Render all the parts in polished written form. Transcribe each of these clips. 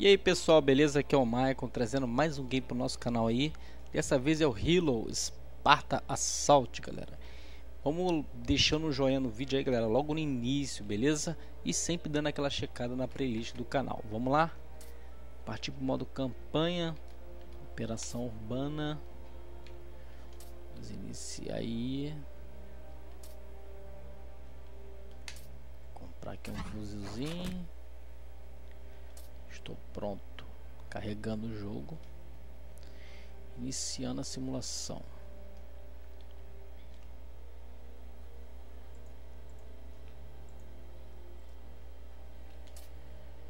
E aí pessoal, beleza? Aqui é o Maicon trazendo mais um game pro nosso canal aí. Dessa vez é o Halo Spartan Assault, galera. Vamos deixando um joinha no vídeo aí, galera, logo no início, beleza? E sempre dando aquela checada na playlist do canal. Vamos lá? Partir pro modo campanha, operação urbana. Vamos iniciar aí. Vou comprar aqui um fuzilzinho. Estou pronto, carregando o jogo, iniciando a simulação.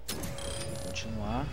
Vou continuar.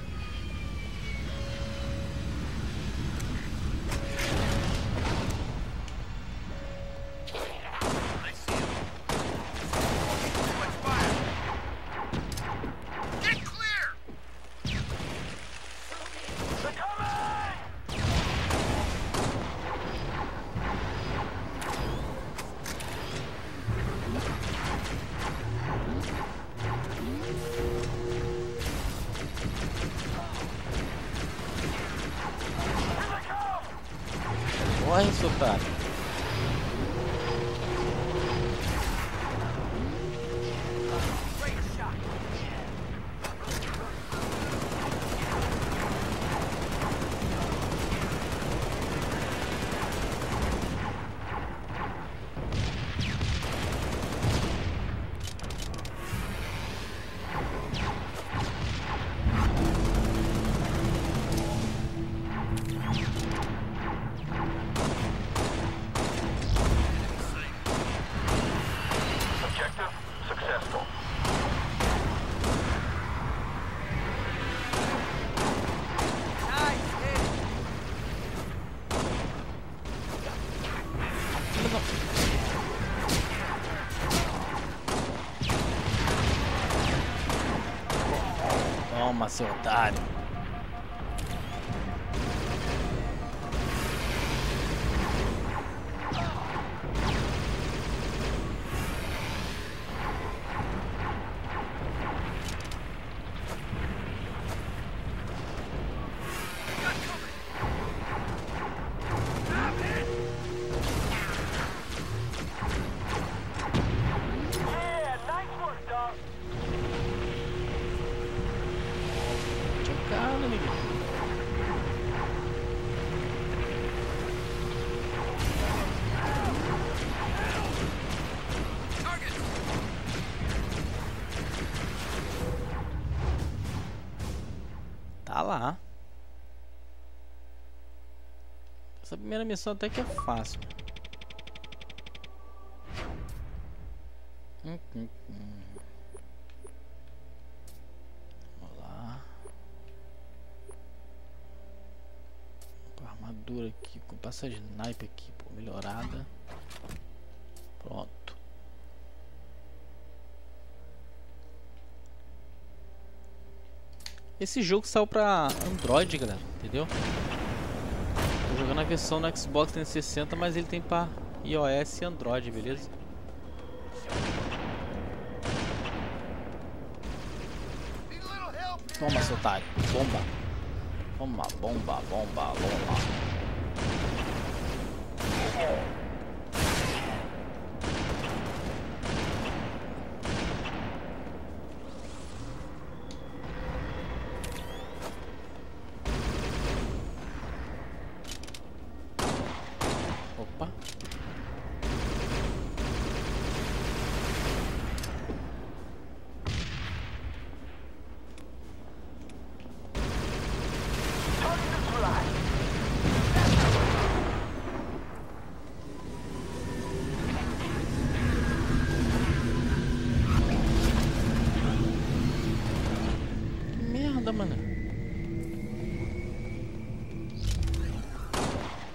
Corre, soldado. Toma, seu otário. Tá lá. Essa primeira missão até que é fácil. Vamos lá. Com a armadura aqui, vou passar de sniper aqui, pô, melhorada. Pronto. Esse jogo saiu pra Android, galera, entendeu? Tô jogando a versão no Xbox 360, mas ele tem pra iOS e Android, beleza? Toma, seu otário, bomba! Toma, bomba, bomba, bomba!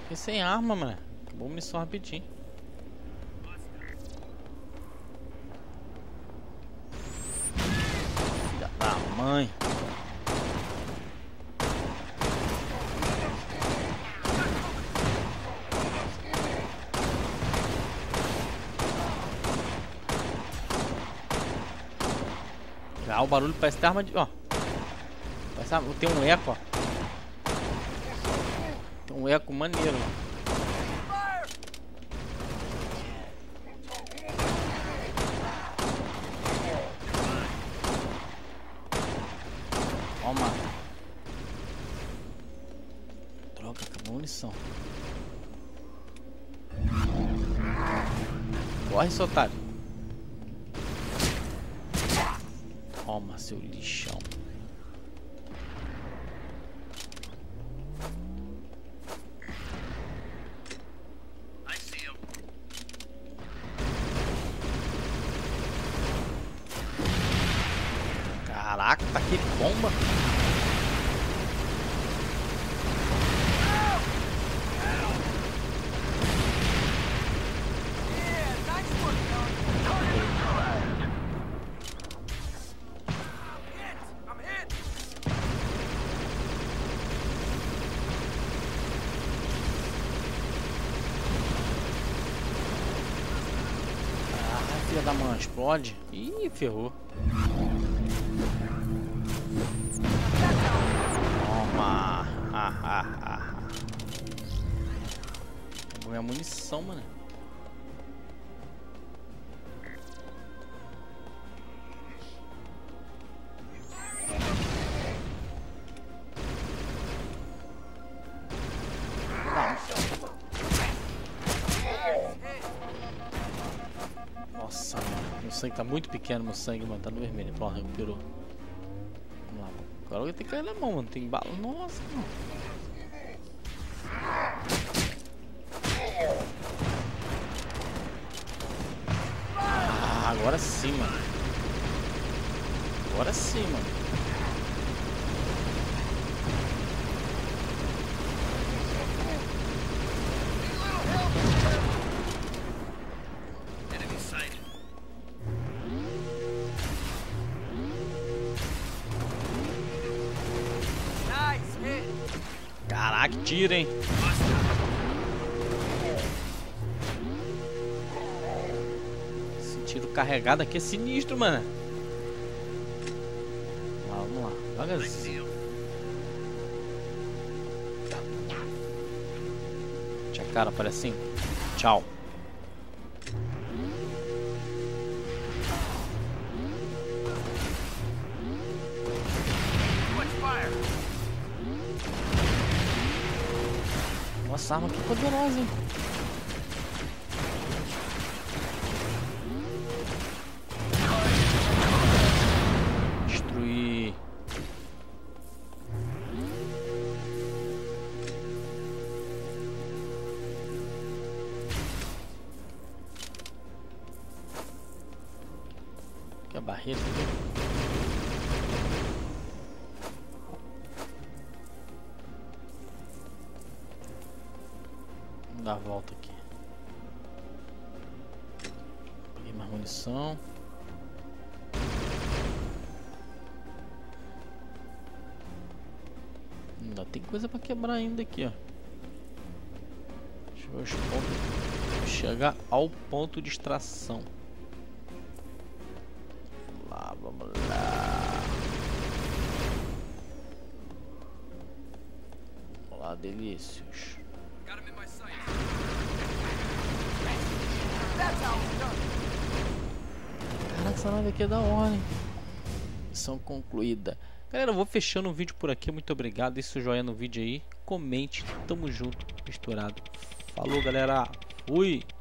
Fiquei sem arma, mano. Acabou a missão rapidinho. Filha da mãe. Já o barulho parece ter arma de... Ó. sabe? Tem um eco, ó. Tem um eco maneiro, ó. Corre, seu otário. Toma, seu lixão. Caraca, tá que bomba. Da mão explode. Ih, ferrou. Toma. Vou ganhar munição, mano. Sangue tá muito pequeno, meu sangue, mano. Tá no vermelho. Pronto, recuperou. Vamos lá, mano. Agora eu tenho que cair na mão, mano. Tem bala. Nossa, mano. Ah, agora sim, mano. Agora sim, mano. Caraca, tira, hein? Esse tiro carregado aqui é sinistro, mano. Vamos lá, devagarzinho. Tinha cara, parece assim. Tchau. Nossa, arma que poderosa, hein? Destruir. Que a barreira. Dar a volta aqui. Peguei mais munição. Ainda tem coisa pra quebrar ainda aqui, ó. Deixa eu ver os pontos. Chegar ao ponto de extração. Vamos lá, vamos lá. Vamos lá, delícios. Caraca, essa nave aqui é da hora, hein? Missão concluída. Galera, eu vou fechando o vídeo por aqui. Muito obrigado. Deixe o joinha no vídeo aí. Comente. Tamo junto. Misturado. Falou, galera. Fui.